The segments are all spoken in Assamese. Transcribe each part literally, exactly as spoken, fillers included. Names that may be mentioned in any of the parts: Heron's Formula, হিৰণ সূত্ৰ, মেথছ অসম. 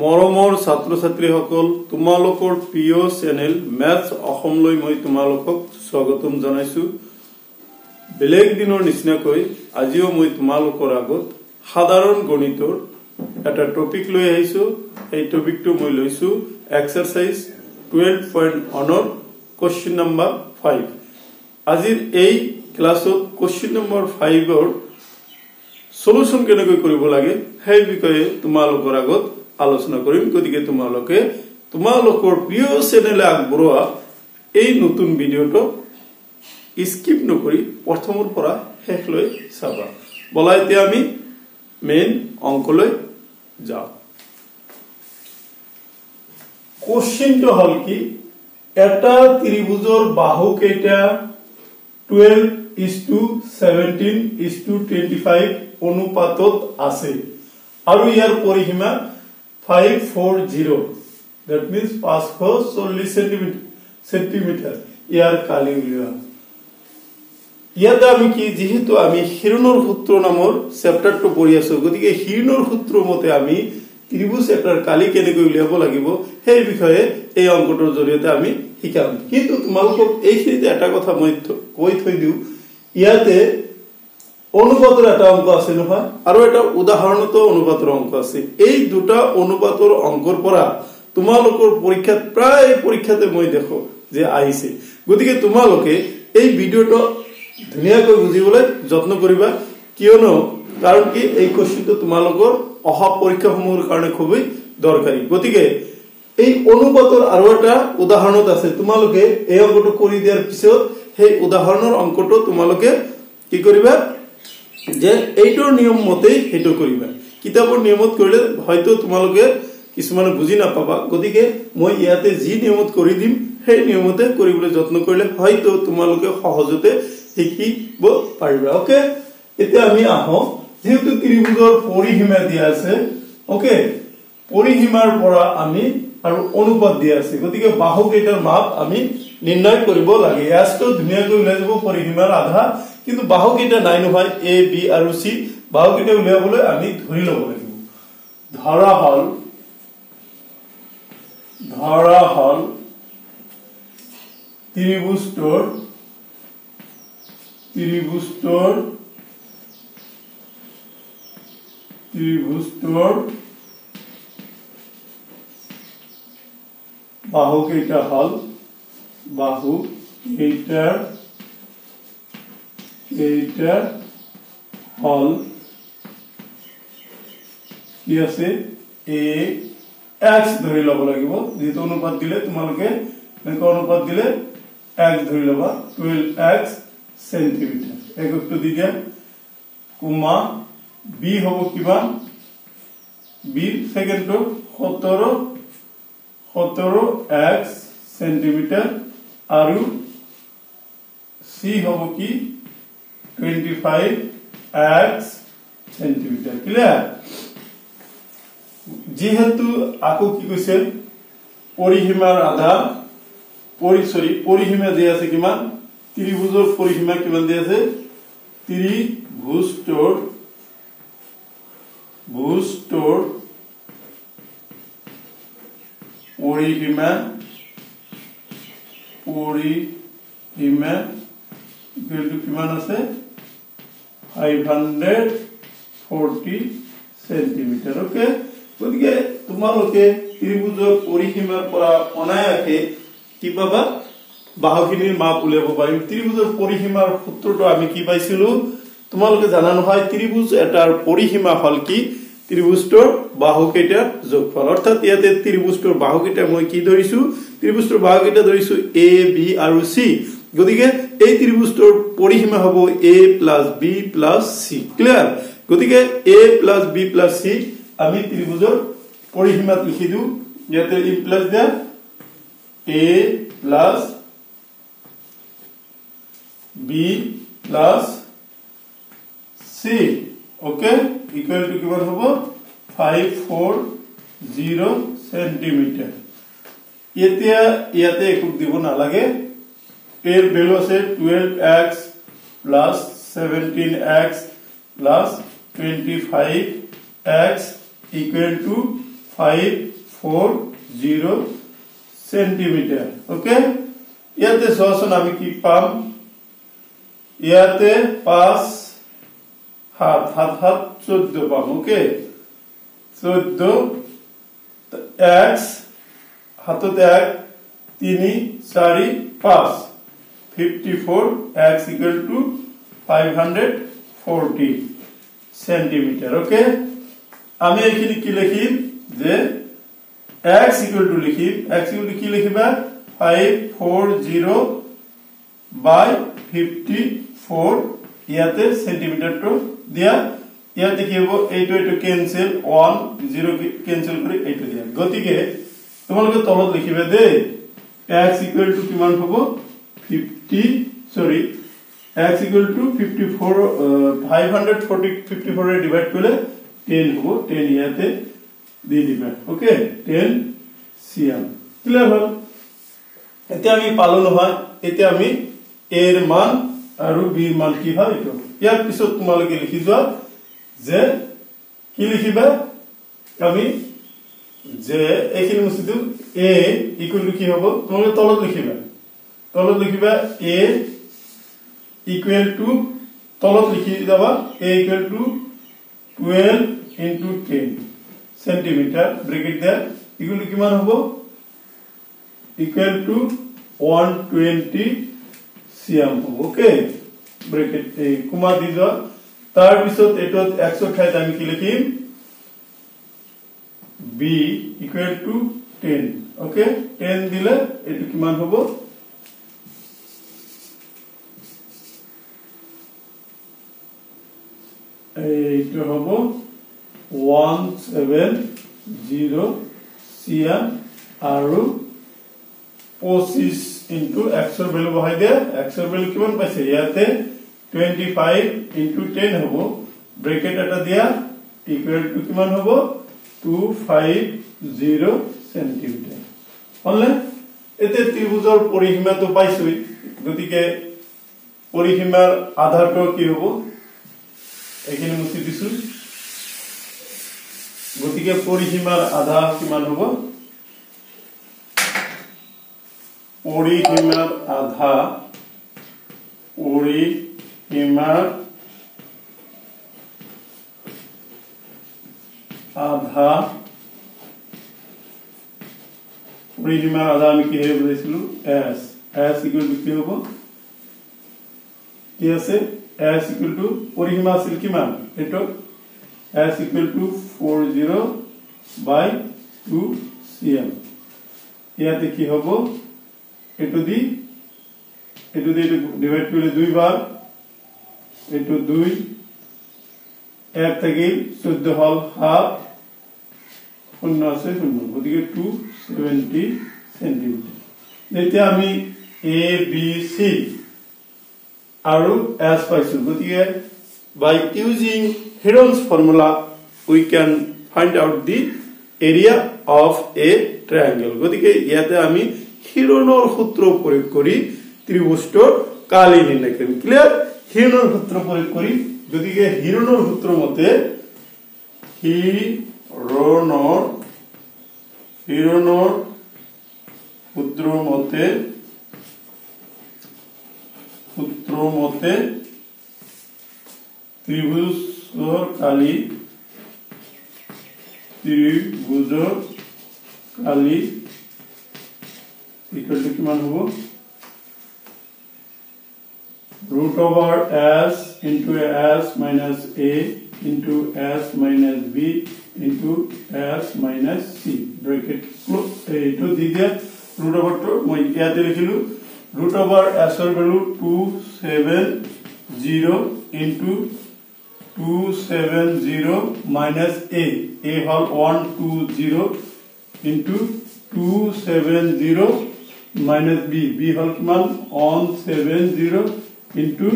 মৰমৰ ছাত্ৰ-ছাত্ৰীসকল, তোমালোকৰ প্ৰিয় চেনেল মেথছ অসমলৈ মই তোমালোকক স্বাগতম জনাইছো। বেলেগ দিনৰ নিচিনাকৈ আজিও মই তোমালোকৰ আগত সাধাৰণ গণিতৰ এটা টপিক লৈ আহিছো। এই টপিকটো মই লৈছো এক্সাৰচাইজ বাৰ পইণ্ট এক ৰ কোৱেশ্চন নম্বৰ পাঁচ। আজিৰ এই ক্লাছত কোৱেশ্চন নম্বৰ পাঁচ ৰ সলিউশন কেনেকৈ কৰিব লাগে সেই বিষয়ে তোমালোকৰ আগত আলোচনা কৰিম। গতিকে তোমালোকে তোমালোকৰ প্ৰিয় চেনেলে আগবঢ়োৱা এই নতুন ভিডিঅটো স্কিপ নকৰি প্ৰথমৰ পৰা শেষলৈ চাবা। বলা এতিয়া আমি মেইন অংকলৈ যাওঁ। কোৱেশ্চনটো হ'ল কি, এটা ত্ৰিভুজৰ বাহু কেইটা বাৰ অনুপাত সাতাইছ অনুপাত পঁচিশ অনুপাতত আছে আৰু ইয়াৰ পৰিসীমা পাঁচশ চল্লিশ, that means পাঁচশ চল্লিশ centimeter centimeter ইয়াৰ কালি উলিওৱা। ইয়াত আমি কি, যেহেতু আমি হিৰণৰ সূত্ৰ নামৰ চেপ্টাৰটো পঢ়ি আছো, গতিকে হিৰণৰ সূত্ৰ মতে আমি ত্ৰিভুজ এটাৰ কালি কেনেকৈ উলিয়াব লাগিব সেই বিষয়ে এই অংকটোৰ জৰিয়তে আমি শিকাম। কিন্তু তোমালোকক এইখিনিতে এটা কথা মই কৈ থৈ দিওঁ, ইয়াতে অনুপাতৰ এটা অংক আছে নহয় আৰু এটা উদাহৰণত অনুপাতৰ অংক আছে। এই দুটা অনুপাতৰ অংকৰ পৰা তোমালোকৰ পৰীক্ষাত প্ৰায় পৰীক্ষাতে মই দেখো যে আহিছে। গতিকে তোমালোকে এই ভিডিঅটো ধুনীয়াকৈ বুজিবলৈ যত্ন কৰিবা, কিয়নো কাৰণ কি এই কোৱেশ্চনটো তোমালোকৰ অহা পৰীক্ষাসমূহৰ কাৰণে খুবেই দৰকাৰী। গতিকে এই অনুপাতৰ আৰু এটা উদাহৰণত আছে, তোমালোকে এই অংকটো কৰি দিয়াৰ পিছত সেই উদাহৰণৰ অংকটো তোমালোকে কি কৰিবা যে এইটোৰ নিয়ম মতেই সেইটো কৰিবা। কিতাপৰ নিয়মত কৰিলে হয়তো তোমালোকে কিছুমানে বুজি নাপাবা, গতিকে মই ইয়াতে যি নিয়মত কৰি দিম সেই নিয়মতে কৰিবলৈ যত্ন কৰিলে হয়তো তোমালোকে সহজতে শিকিব পাৰিবা। অকে, এতিয়া আমি আহো, যেহেতু ত্ৰিভুজৰ পৰিসীমা দিয়া আছে, অকে, পৰিসীমাৰ পৰা আমি আৰু অনুপাত দিয়া আছে, গতিকে বাহু কেইটাৰ মাপ আমি নিৰ্ণয় কৰিব লাগে। ইয়াতো ধুনীয়াকৈ উলাই যাব পৰিসীমাৰ আধা, কিন্তু বাহু কেইটা নাই নহয় এ বি আৰু সি, বাহু কেইটা উলিয়াবলৈ আমি ধৰি ল'ব লাগিব। ধৰা হল ধৰা হল ত্ৰিভুজটোৰ ত্ৰিভুজটোৰ ত্ৰিভুজটোৰ বাহু কেইটা হল বাহু কেইটাৰ এইটাৰ হল কি আছে এ এক্স ধৰি লব লাগিব। যেহেতু অনুপাত দিলে তোমালোকে অনুপাত দিলে এক্স ধৰি লবা, টুৱেল্ভ এক্স সেন্টিমিটার এককটো দি দিয়া, কমা বি হব কিমান, বি সেকেন্ডটো সতেরো সতেরো এক্স সেন্টিমিটার আৰু সি হব কি পঁচিশ সেন্টিমিটাৰ। ক্লিয়াৰ? যেহেতু আকো কি কৈছে পৰিসীমাৰ আধা, সৰি পৰিসীমা দিয়া আছে কিমান, ত্ৰিভুজৰ পৰিসীমা কিমান দিয়া আছে, ত্ৰিভুজটোৰ ভুজটোৰ পৰিসীমা পৰিসীমা কিমান আছে পাঁচশ চল্লিশ সেন্টিমিটাৰ। ওকে, গতিকে তোমালোকে ত্ৰিভুজৰ পৰিসীমাৰ পৰা অনায়াসে কি পাবা, বাহুখিনিৰ মাপ উলিয়াব পাৰিম। ত্ৰিভুজৰ পৰিসীমাৰ সূত্ৰটো আমি কি পাইছিলো, তোমালোকে জানা নহয়, ত্ৰিভুজ এটাৰ পৰিসীমা হল কি ত্ৰিভুজটোৰ বাহুকেইটাৰ যোগফল। অৰ্থাৎ ইয়াতে ত্ৰিভুজটোৰ বাহুকেইটা মই কি ধৰিছো, ত্ৰিভুজটোৰ বাহুকেইটা ধৰিছো এ বি আৰু সি। গতিকে এই ত্ৰিভুজটোৰ পৰিসীমা হব a plus b plus c. Clear? গতিকে a plus b plus c আমি ত্ৰিভুজৰ পৰিসীমাত লিখি দিওঁ। ইয়াতে ই প্লাস দিয়া, a plus b plus c. Okay, equal to কিমান হব পাঁচশ চল্লিশ সেন্টিমিটাৰ। এতিয়া ইয়াতে একো দিব নালাগে, এৰ ভ্যালু আছে twelve x plus seventeen x plus twenty five x equal to five forty centimeter. Okay. Yate sosun abi ki pam. Yate pas hat hat hat çuddu pam. Okay. Çuddu x hatut ek tini sari pas. fifty-four x equal to five hundred forty centimeter. Okay. আমি এখানে কি লিখিম যে x equal to লিখিম x equal to কি লিখিবা five forty by fifty-four ইয়াতে সেন্টিমিটার টু দিয়া ইয়াতে কি হবো এইটো এইটো ক্যান্সেল one zero ক্যান্সেল কৰি এইটো দিয়া গতিকে তোমালোকে তলত লিখিবা দে x equal to কিমান হবো fifty sorry x equal to fifty-four five hundred forty fifty-four a divide কৰিলে ten हो ten याते दी दिबा ओके ten cm क्लियर हो एते आमी पालन हो एते आमी a ৰ মান আৰু b ৰ মান কি হয় এটো ইয়াৰ পিছত তোমালোকে লিখি যোৱা যে কি লিখিবা আমি যে এখিনি মুছিদু a ইকুয়াল টু কি হ'ব তোমালোকে তলত লিখিবা তলত লিখিবা a ইকুয়াল টু তলত লিখি যাবা a equal to twelve into ten centimeter bracket there equal to kiman hobo equal to one hundred twenty cm okay bracket e kuma dijo tar bisot eto one hundred sixty ami ki likhim b equal to ten okay ten dile eto kiman hobo এইটো হব one seventy সিএম আর twenty-five into one hundred এর ভ্যালু বহাই দিয়া one hundred এর ভ্যালু কিমান পাইছে ইয়াতে twenty-five into ten হব ব্র্যাকেট এটা দিয়া ইকুয়াল টু কিমান হব two hundred fifty সেমি হলে এতে ত্ৰিভুজৰ পৰিসীমা তো পাইছই গতিকে পৰিসীমাৰ আধাৰটো কি হব এখানে মুছি দিছো গতিকে পরিসীমার আধা কিমান হব পরিসীমার আধা পরিসীমার আধা পরিসীমার আধা আমি কি বলেছিলাম s s equal to কি হব কি আছে s equal to পরিসীমা আছিল কিমান এটো s equal to forty by two cm ইয়াতে কি হবো এটো দি এটো দি ডিভাইড কৰিলে দুই বার এটো দুই এক থেকে fourteen হল half শূন্য আছে শূন্য গতিকে two hundred seventy cm এতিয়া আমি a b c Aru as by Subhutia. By using Heron's formula, we can find out the area of a triangle. Gotike yate ami Heronor Hutro Porikori, Tribustor, Kali Ninakim. Clear? Heronor Hutro Porikori, Gotike Heronor Hutromote, Heronor, Heronor Hutromote. সূত্রমতে ত্রিভুজর কালি ত্রিভুজর কালি ইকুয়াল টু কিমান হবো root over s into s minus a into s minus b into s minus c bracket close এইটো দি দিয়া root over টো মই ইয়াতে লিখিলো root over s or value two hundred seventy into two hundred seventy minus a. A whole one hundred twenty into two hundred seventy minus b. B whole kiman one hundred seventy into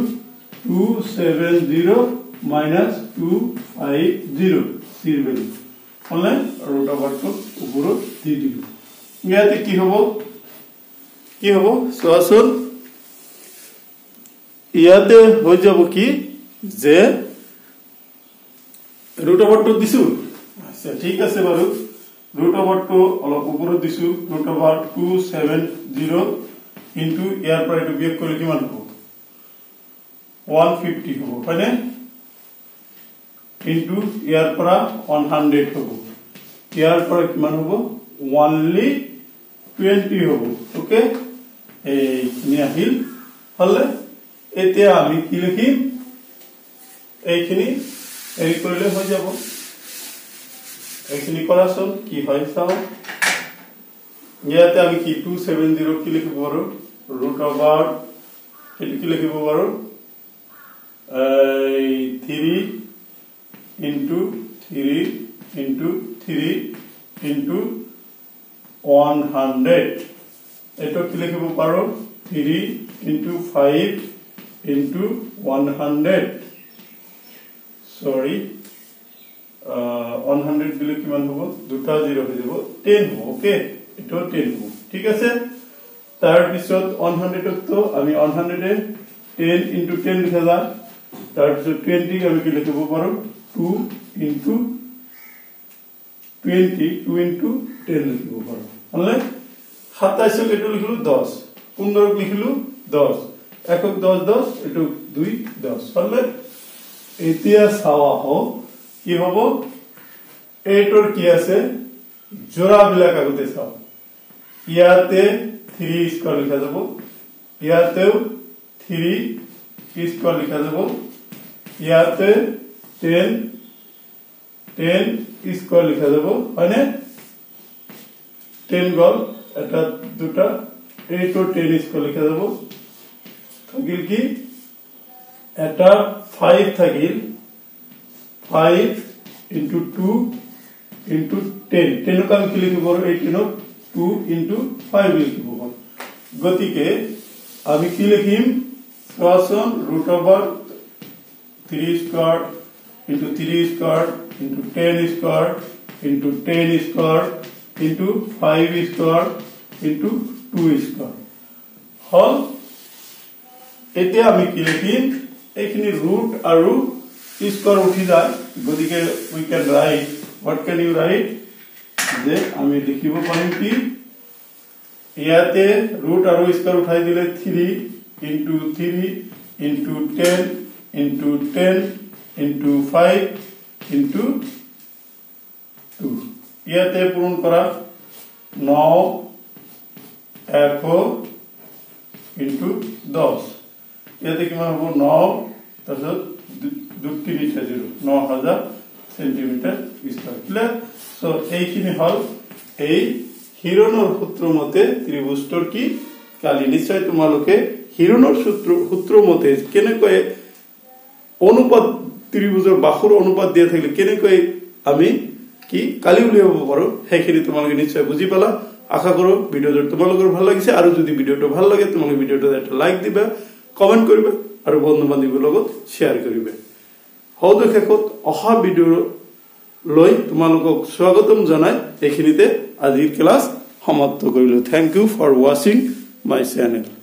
two hundred seventy minus two hundred fifty. C value. Only root over to uporo three zero. Yate ki hobo? কি হবো সসুন ইয়াতে হৈ যাব কি যে √two দিছো আচ্ছা ঠিক আছে বাৰু root over two অলপ উপরে দিছো root over two seventy into এর পরে এটা বিয়োগ করলে কিমান হবে one fifty হবে তাই না into এর পরে one hundred হবে এর পরে কিমান হবে only twenty হবে ওকে এই নিয়াহিল হলে এতে আমি কি লিখি এইখানে এই করলে হয়ে যাব এইখানে করাছন কি হয় সাও ইয়াতে আমি কি two seventy কি লিখব বড় রুট ওভার কি লিখব বড় এই three into three into three into one hundred এটা কি লিখব পারো three into five into one hundred sorry one hundred দিলে কিমান হবে দুটো জিরো হয়ে যাব ten হবে ওকে এটা ten হবে ঠিক আছে তার পিছত one hundred তো আমি one hundred এ ten into ten লিখা যায় তার পিছত twenty আমি কি লিখব পারো two into twenty two into ten লিখব পারো বুঝলে twenty-seven লেটো লিখলো ten fifteen লিখলো ten একক ten ten এটো two ten ফলে এতিয়া সাওয়া হো কি হবো এটোর কি আছে জোড়া বিলাক আগতে সাও ইয়াতে three স্কয়ার লিখা যাব ইয়াতেও three স্কয়ার লিখা যাব ইয়াতে ten ten স্কয়ার লিখা যাব হয় না ten গল এটা দুটো eight ও ten স্কয়ার লিখা যাব থাকিল কি এটা five থাকিল five into two into ten ten ক আমি কি লিখব eighteen ও two into five লিখব গতিকে আমি কি লিখিম সসন √three square into three square into ten square into ten square into five square into two square হল এতে আমি কি লিখিম এখানে root আর square উঠি যায় গদিকে we can write what can you write যে আমি লিখিব পারিম কি ইয়াতে root আর square উঠাই দিলে three into three into ten into ten into five into two ইয়াতে পূরণ করা nine এফো ইনটু ten ইয়াতে কিমান হবো nine তারপর দুটি নিচে zero nine thousand centimetre square তাহলে সো এইখিনি হল এই হিরণর সূত্র মতে ত্রিভুজটোর কি কালি নিশ্চয় তোমালোকে হিরণর সূত্র সূত্র মতে কেনেকৈ অনুপাত ত্ৰিভুজৰ বাহুৰ অনুপাত দিয়া থাকিলে কেনেকৈ আমি কি কালি উলিয়াব পাৰো সেইখিনি তোমালোকে নিশ্চয় বুঝি পালা আশা কৰো ভিডিওটো তোমালোকৰ ভাল লাগিছে আৰু যদি ভিডিওটো ভাল লাগে তোমালোকে ভিডিওটো এটা লাইক দিবা কমেন্ট কৰিবা আৰু বন্ধু বান্ধৱীৰ লগত শেয়াৰ কৰিবা হওদে খেকত অহা ভিডিও লৈ তোমালোকক স্বাগতম জনাই এইখিনিতে আজিৰ ক্লাস সমাপ্ত কৰিলো thank you for watching my channel